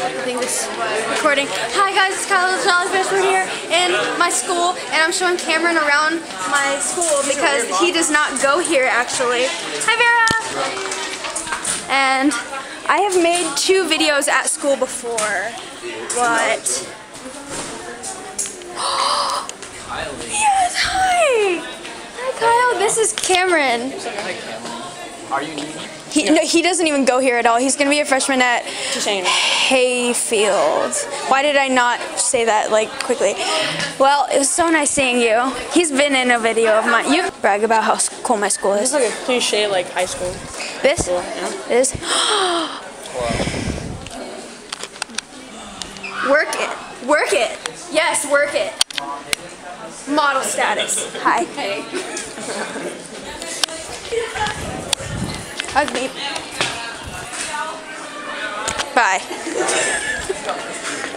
I think this is recording. Hi guys, it's Kyle The Jellyfish. We're here in my school and I'm showing Cameron around my school because he does not go here actually. Hi Vera! And I have made 2 videos at school before, but... Yes, hi! Hi Kyle, this is Cameron. Are you new? No, he doesn't even go here at all. He's going to be a freshman at Hayfield. Why did I not say that like quickly? Well, it was so nice seeing you. He's been in a video of mine. You brag about how cool my school is. It's like a cliche like high school. This? School, yeah. This? Work it. Work it. Yes, work it. Model status. Hi. Hey. Hug me. Bye.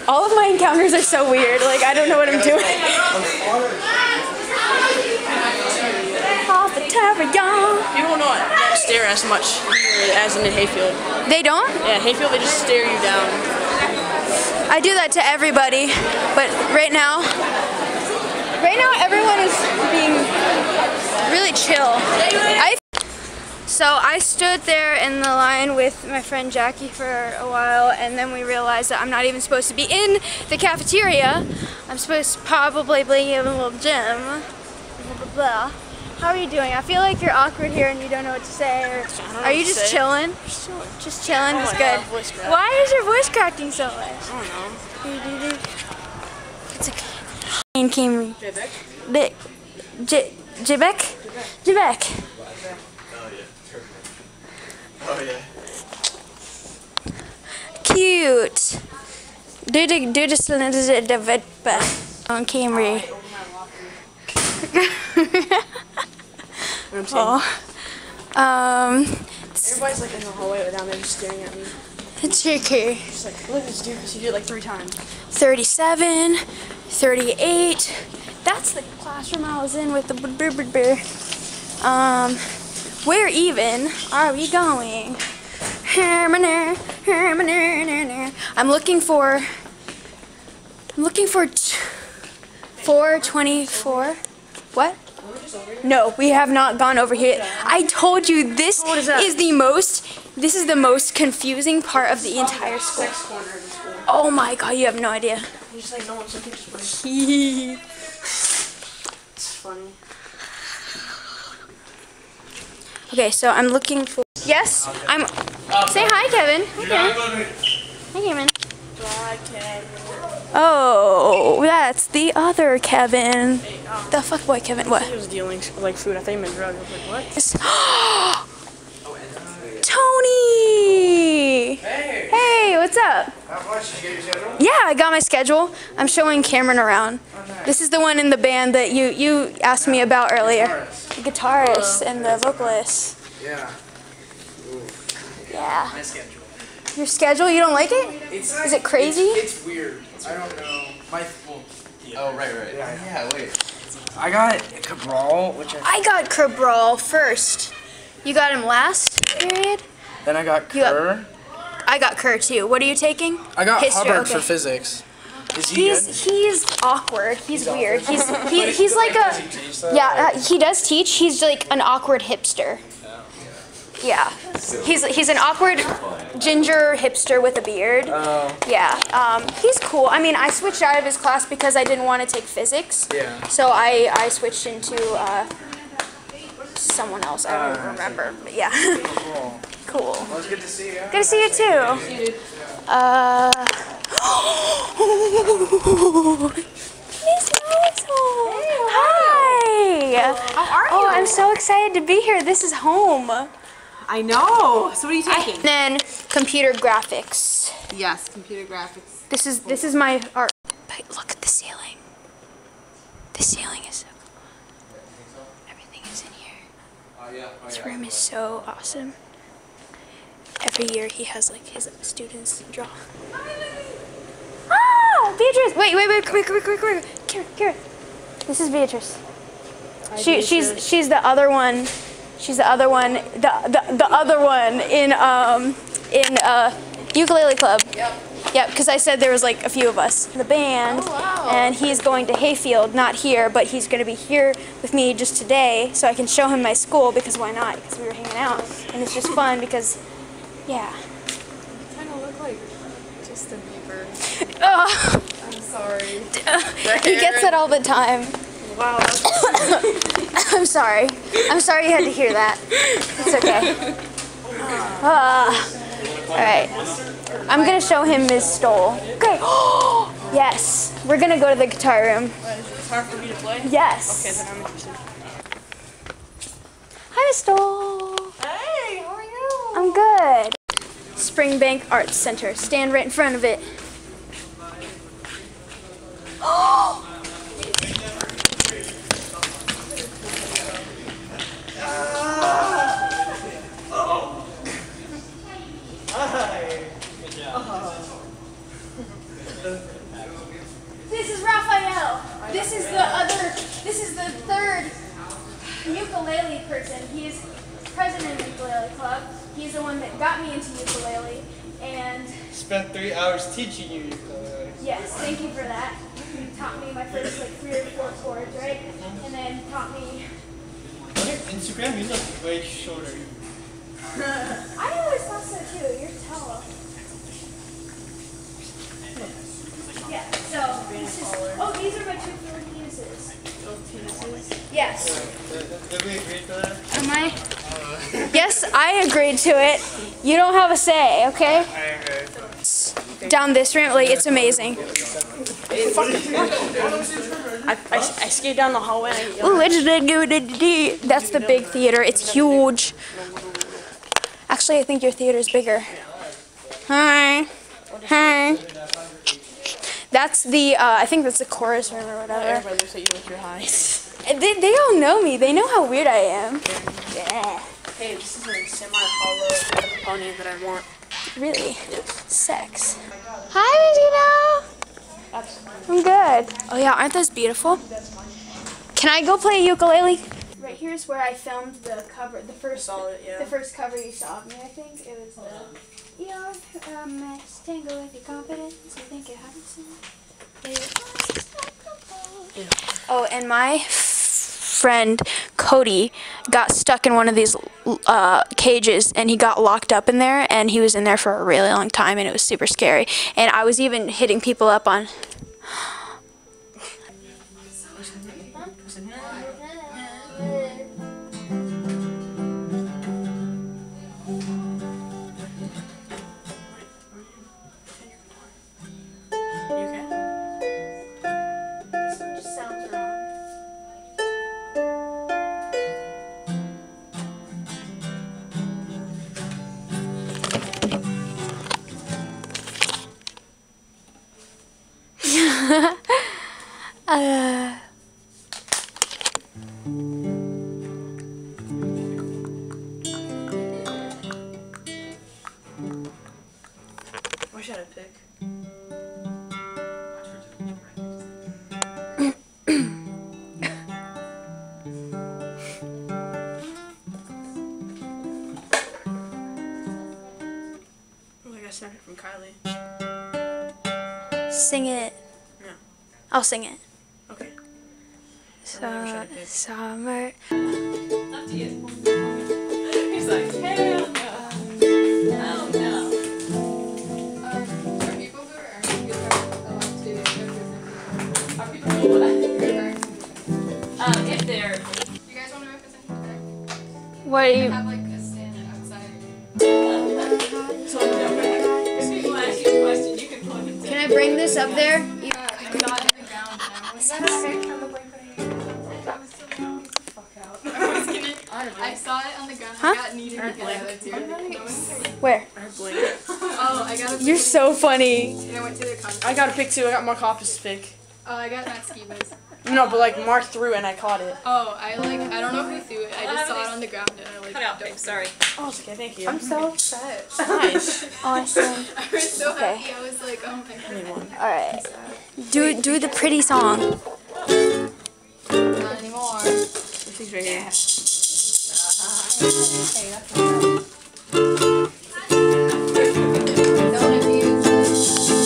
All of my encounters are so weird. Like, I don't know what I'm doing. Off the Tavern. People don't stare as much as in Hayfield. They don't? Yeah, Hayfield, they just stare you down. I do that to everybody, but right now everyone is being really chill. So I stood there in the line with my friend Jackie for a while, and then we realized that I'm not even supposed to be in the cafeteria. I'm supposed to probably be in a little gym. Blah, blah, blah. How are you doing? I feel like you're awkward here and you don't know what to say. Or are you just chilling? Just chilling is good. Why is your voice cracking so much? I don't know. It's okay. And Cameron. Jibek? Jibek? Jibek. Oh yeah. Cute. Do just a little bit on camera. Oh. Everybody's like in the hallway without them just staring at me. It's okay. Just like, look at this dude. She did it like 3 times. 37, 38. That's the classroom I was in with the Where even are we going? I'm looking for 424. What? No, we have not gone over here. I told you this is the most confusing part of the entire school. Oh my god, you have no idea. It's funny. Okay, so I'm looking for. Yes, I'm. Say hi, Kevin. Hi, Kevin. Hi, Kevin. Hi, Kevin. Oh, that's the other Kevin. Hey, the fuck boy, Kevin. What? He was dealing like food. I thought he meant drugs. I was like, what? Tony. Hey. Hey, what's up? How much? You get your schedule? Yeah, I got my schedule. I'm showing Cameron around. Oh, nice. This is the one in the band that you asked me about earlier. The guitarist and the vocalist. Yeah. Ooh. Yeah. My schedule. Your schedule? You don't like it? Is it crazy? It's weird. I don't know. Oh, right. Yeah, wait. I got Cabral, which I got Cabral first. You got him last period? Then I got Kerr. I got Kerr too. What are you taking? I got Hubbard for physics. He's awkward. He's weird. Awkward. He's like a he does teach. He's like an awkward hipster. Yeah. He's an awkward ginger hipster with a beard. Yeah. He's cool. I mean, I switched out of his class because I didn't want to take physics. Yeah. So I switched into someone else. I don't remember. But yeah. Cool. Well, it's good to see you. Good to see you too. Miss Stoll! Hi! How are you? Oh, I'm so excited to be here. This is home. I know. So what are you taking? And then computer graphics. Yes, computer graphics. This is my art. But look at the ceiling. The ceiling is so cool. Everything is in here. This room is so awesome. Every year he has like his students draw. Ah, Beatrice! Wait, quick. Here. This is Beatrice. She's the other one. She's the other one. The other one in ukulele club. Yep. Yeah, because I said there was like a few of us in the band, oh, wow. And he's going to Hayfield, not here, but he's going to be here with me just today, so I can show him my school, because why not? Because we were hanging out, and it's just fun because, yeah. You kind of look like just a beaver. Oh. I'm sorry. He gets that all the time. Wow. I'm sorry. I'm sorry you had to hear that. It's okay. All right. I'm going to show him Ms. Stoll. Okay. Yes. We're going to go to the guitar room. What, is it hard for me to play? Yes. Okay, then I'm interested. Hi, Ms. Stoll. Hey, how are you? I'm good. Springbank Arts Center. Stand right in front of it. Oh! This is Raphael. This is the third ukulele person. He is president of the ukulele club. He's the one that got me into ukulele and spent 3 hours teaching you ukulele. Yes, thank you for that. You taught me my first like 3 or 4 chords, right? And then taught me. On your Instagram, you look way shorter. I always thought so too. You're tall. Yeah, so this is, oh, these are my two favorite penises. Oh, penises? Yes. Did we agree to that? Am I? Yes, I agreed to it. You don't have a say, okay? I agree. Down this ramp, like, it's amazing. I skate down the hallway. Ooh, that's the big theater. It's huge. Actually, I think your theater's bigger. Hi. Hi. That's the, I think that's the chorus room or whatever. Everybody looks at you with your eyes. They all know me. They know how weird I am. Yeah. Hey, this is a semi-hollow pony that I want. Really? Yes. Sex. Hi, Regina. I'm good. Oh, yeah, aren't those beautiful? Can I go play ukulele? Right here's where I filmed the cover, the first cover you saw of me, I think. It was the, you're a mess, tango with your confidence, you think it happens in it. Oh, and my friend, Cody, got stuck in one of these cages, and he got locked up in there, and he was in there for a really long time, and it was super scary. And I was even hitting people up on... What should I pick? Like I started from Kylie. Sing it. No. I'll sing it. Okay. Summer. Up to you. He's like, hey. What do you have like a stand outside? So if people ask you a question, you can plug it in. Can I bring this up there? Yeah, I'm not in the ground now. Is that alright for the blanket? I saw it on the ground. I got needed to get it. Where? Oh, I got a pick. You're so funny. And I went to the concert. I got a pick too. I got Mark Hoppus' pick. Oh, I got that ski boots. No, but like Mark threw and I caught it. Oh, I don't know who threw it. I just saw it on the ground and I like. Cut out, babe. Sorry. Oh, okay, thank you. I'm so upset. Nice. Awesome. I was so happy. I was like, oh my god. All right. Do the pretty song. Not anymore. This is right here. Hey, that's not right. Don't abuse.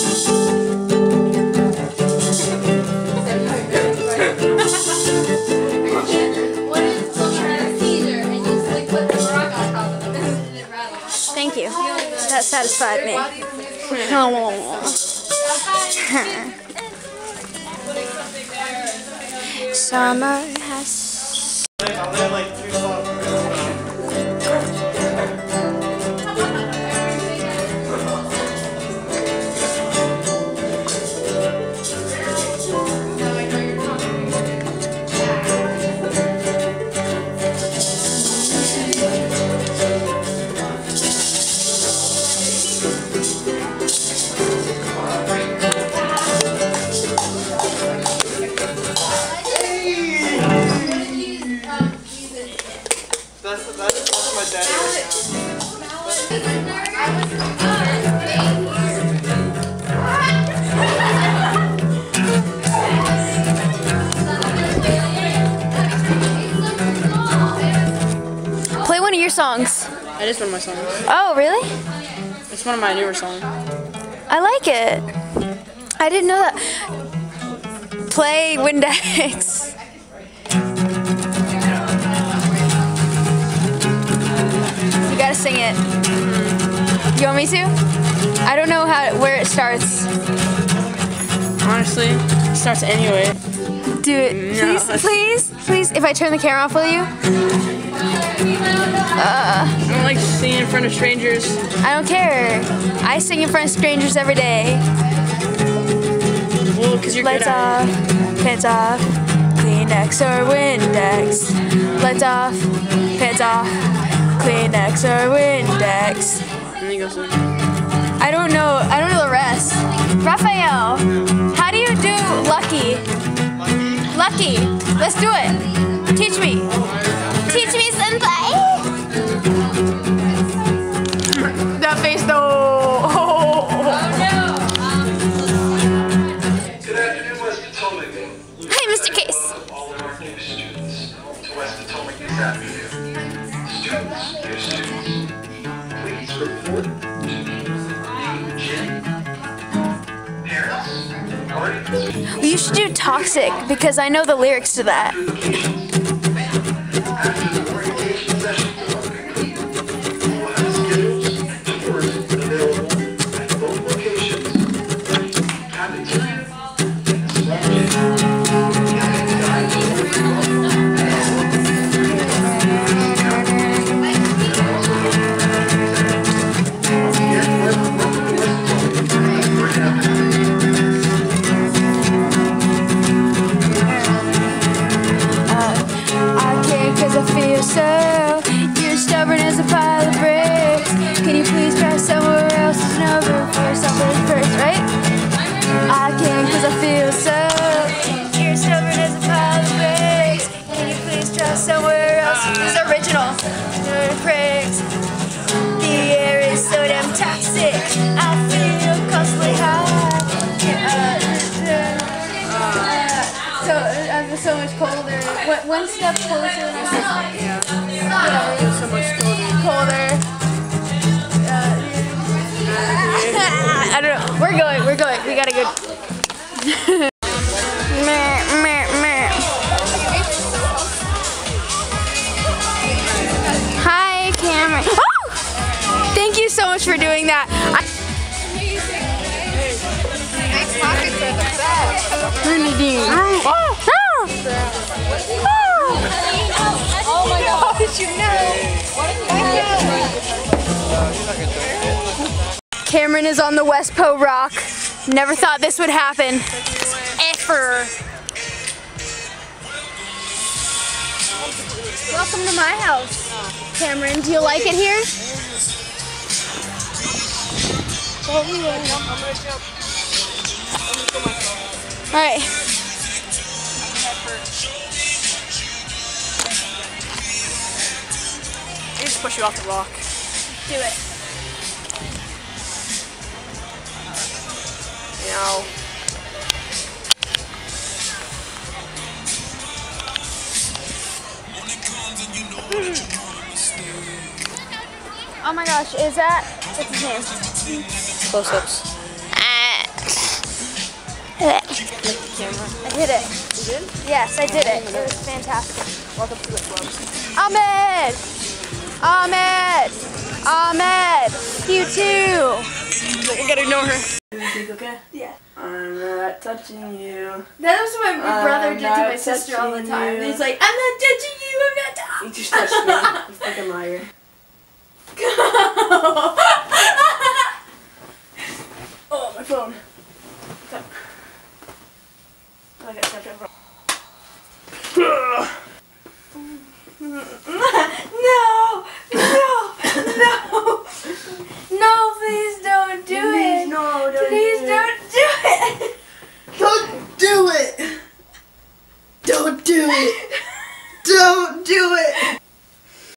satisfied me. Summer has... Play one of your songs. It is one of my songs. Oh, really? It's one of my newer songs. I like it. I didn't know that. Play Windex. You gotta sing it. You want me to? I don't know how where it starts. Honestly, it starts anyway. Do it. No. Please, please, please. If I turn the camera off, will you? I don't like singing in front of strangers. I don't care. I sing in front of strangers every day. Well, because you're lights good at off, it. Pants off, Kleenex or Windex. Lights off, pants off. Kleenex or Windex. I don't know the rest. Raphael, how do you do Lucky? Lucky. Let's do it. Teach me. Teach me something. That face though. Oh no. Good afternoon, West Potomac. Hi, Mr. Case. All our new students to West Potomac this afternoon. Students, dear students, please report to the gym. Parents, you should do Toxic because I know the lyrics to that. One step closer than I said. Yeah, so much colder. I don't know. We're going. We got a good. Hi, Cameron. Oh! Thank you so much for doing that. Nice pockets are the best. Oh! Oh my God! How did you know? Cameron is on the West Po Rock. Never thought this would happen. Ever. Welcome to my house, Cameron. Do you like it here? All right. They just push you off the rock. Do it. You know. Oh my gosh, is that? What's his name? Close-ups. I did it. You did? Yes, I did it. It was fantastic. Welcome to the club. Ahmed! Ahmed, you too. I gotta ignore her. Everything's okay? Yeah. I'm not touching you. That was what my brother did to my sister all the time. He's like, I'm not touching you, I'm not touching you. You just touched me, you fucking liar. Go!